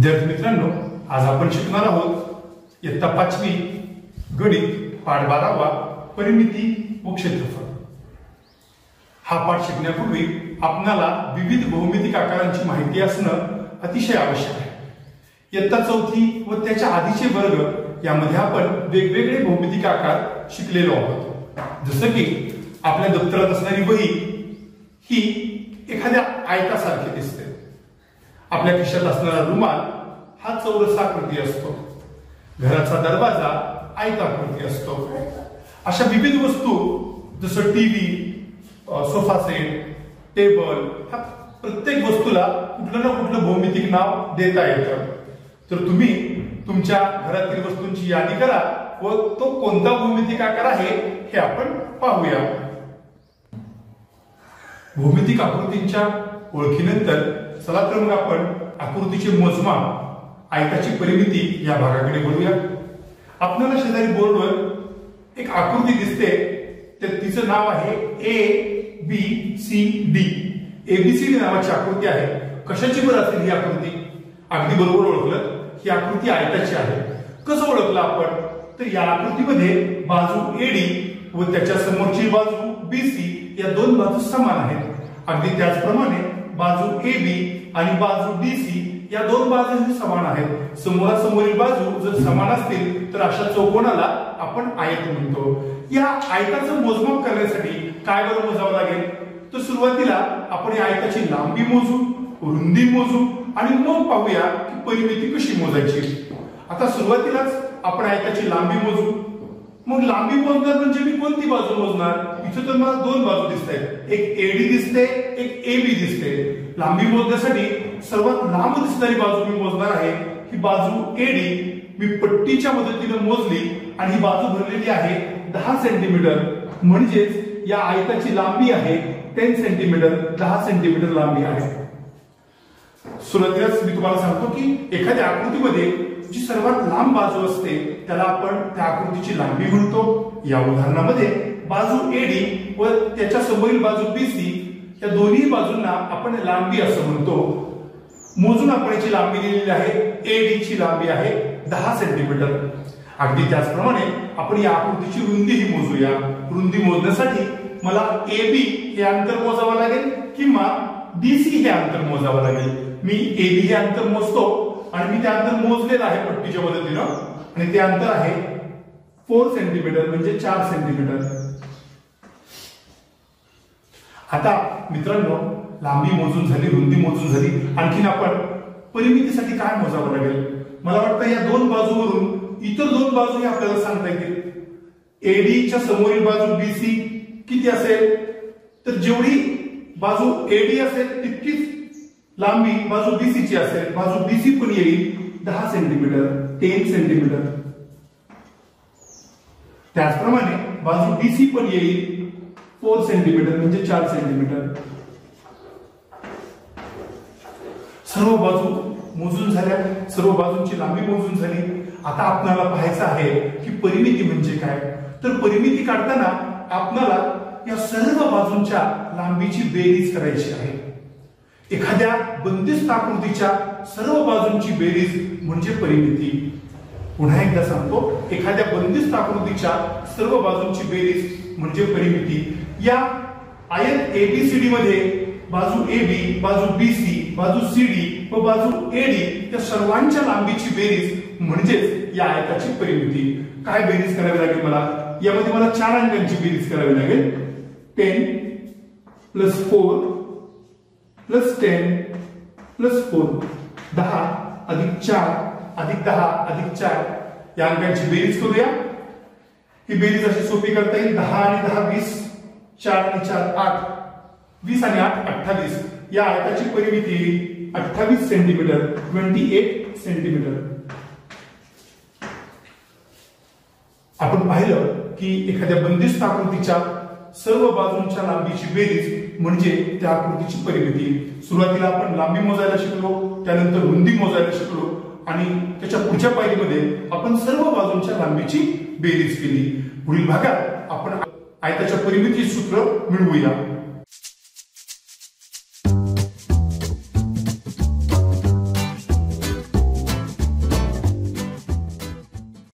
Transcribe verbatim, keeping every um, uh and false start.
विद्यार्थी मित्रांनो, आज आपण शिकणार आहोत इयत्ता पाचवी गणित पाठ बारावा परिमिती व क्षेत्रफळ। हा पाठ शिकण्यापूर्वी आपणाला विविध भौमितिक आकारांची माहिती असणं अतिशय आवश्यक आहे। इयत्ता चौथी व त्याच्या आधीचे वर्ग यामध्ये आपण वेगवेगळे भौमितिक आकार शिकलेलो आहोत। जसं की आपल्या दप्तरात असणारी वही ही एखाद्या आयतासारखी दिसते, आपल्या खिशात असणारा रुमाल हा चौरसाकृती असतो, घराचा दरवाजा आयताकृती असतो। अशा विविध वस्तू जसं टीव्ही, सोफा सेट, टेबल, ह्या प्रत्येक वस्तूला कुठलं ना कुठलं भौमितिक नाव देता येतं। तर तुम्ही तुमच्या घरातील वस्तूंची यादी करा व तो कोणता भौमितिक आकार आहे हे आपण पाहूया। भौमितिक आकृतींच्या ओळखीनंतर चला तर मग आपण आकृतीचे मोजमाप, आयताची परिमिती या भागाकडे बोलूया। आपल्याला शेजारी बोर्डवर एक आकृती दिसते, तर तिचं नाव आहे A B C D. A B C D नावाची आकृती आहे। कशाची बरं असेल ही आकृती? अगदी बरोबर ओळखलं, ही आकृती आयताची आहे। कसं ओळखलं आपण? तर या आकृतीमध्ये बाजू एडी व त्याच्या समोरची बाजू बीसी या दोन बाजू समान आहेत। अगदी त्याचप्रमाणे बाजू ए बी आणि बाजू डी सी या दोन बाजूही समान आहेत। समोरासमोरील बाजू जर समान असतील तर अशा चौकोनाला आपण आयत म्हणतो। या आयताचं मोजमाप करण्यासाठी काय बरं मोजावं लागेल? तर सुरुवातीला आपण या आयताची लांबी मोजू, रुंदी मोजू आणि मग पाहूया की परिमिती कशी मोजायची। आता सुरुवातीलाच आपण आयताची लांबी मोजू। मग लांबी मोजणार म्हणजे मी कोणती बाजू मोजणार? इथे तर मला दोन बाजू दिसत आहेत, एक एडी दिसते, एक एबी दिसते। लांबी मोजण्यासाठी सर्वात लांब दिसणारी बाजू मी मोजणार आहे, ही बाजू एडी मी पट्टीच्या मदतीने मोजली आणि ही बाजू भरलेली आहे दहा सेंटीमीटर। म्हणजेच या आयताची लांबी आहे टेन सेंटीमीटर, दहा सेंटीमीटर लांबी आहे। सुरुवातीलाच मी तुम्हाला सांगतो की एखाद्या आकृतीमध्ये जी सर्वात लांब बाजू असते त्याला आपण त्या आकृतीची लांबी म्हणतो। या उदाहरणामध्ये बाजू एडी व त्याच्या समोरील बाजू बीसी या दोन्ही बाजूंना आपण लांबी असं म्हणतो। मोजून आपण याची लांबी दिलेली आहे, एडी ची लांबी आहे दहा सेंटीमीटर। अगदी त्याचप्रमाणे आपण या आकृतीची रुंदीही मोजूया। रुंदी मोजण्यासाठी मला एबी हे अंतर मोजावं लागेल किंवा डीसी हे अंतर मोजावं लागेल। मी एबी हे अंतर मोजतो आणि मी ते अंतर मोजलेलं आहे पट्टीच्या मदतीनं आणि ते अंतर आहे फोर सेंटीमीटर म्हणजे चार सेंटीमीटर। आता मित्रांनो, लांबी मोजून झाली, रुंदी मोजून झाली, आणखीन आपण परिमितीसाठी काय मोजावं लागेल? मला वाटतं या दोन बाजूवरून इतर दोन बाजूही आपल्याला सांगता येतील। एडीच्या समोरील बाजू बीसी किती असेल? तर जेवढी बाजू एडी असेल तितकीच लांबी बाजू बीसी ची असेल। बाजू बीसी पण येईल दहा सेंटीमीटर, टेन सेंटीमीटर। त्याचप्रमाणे बाजू डीसी पण येईल फोर सेंटीमीटर म्हणजे चार सेंटीमीटर। सर्व बाजू मोजून झाल्या, सर्व बाजूंची लांबी मोजून झाली। आता आपल्याला पाहायचं आहे की परिमिती म्हणजे काय? तर परिमिती काढताना आपल्याला या सर्व बाजूंच्या लांबीची बेरीज करायची आहे। एखाद्या बंदिस्त आकृतीच्या सर्व बाजूंची बेरीज म्हणजे परिमिती। पुन्हा एकदा सांगतो, एखाद्या बंदिस्त आकृतीच्या सर्व बाजूंची बेरीज म्हणजे परिमिती। या आयत एबीसीडी मध्ये बाजू एबी, बाजू बीसी, बाजू सीडी व बाजू एडी या सर्वांच्या लांबीची बेरीज म्हणजेच या आयताची परिमिती। काय बेरीज करावी लागेल मला? यामध्ये मला चार अंकांची बेरीज करावी लागेल। Ten plus four plus ten plus four, दहा अधिक चार अधिक दहा अधिक चार या अंकांची बेरीज करूया। ही बेरीज अशी सोपी करता येईल, दहा आणि दहा वीस, चार आणि चार आठ, वीस आणि आठ अठ्ठावीस। या आयताची परिमिती अठ्ठावीस सेंटीमीटर, ट्वेंटी एट सेंटीमीटर। आपण पाहिलं की एखाद्या बंदिस्त आकृतीच्या सर्व बाजूंच्या लांबीची बेरीज म्हणजे त्या आकृतीची परिमिती। सुरुवातीला आपण लांबी मोजायला शिकलो, त्यानंतर रुंदी मोजायला शिकलो आणि त्याच्या पुढच्या पायरीमध्ये आपण सर्व बाजूंच्या लांबीची बेरीज केली। पुढील भागात आपण आयताच्या परिमिती सूत्र मिळवूया।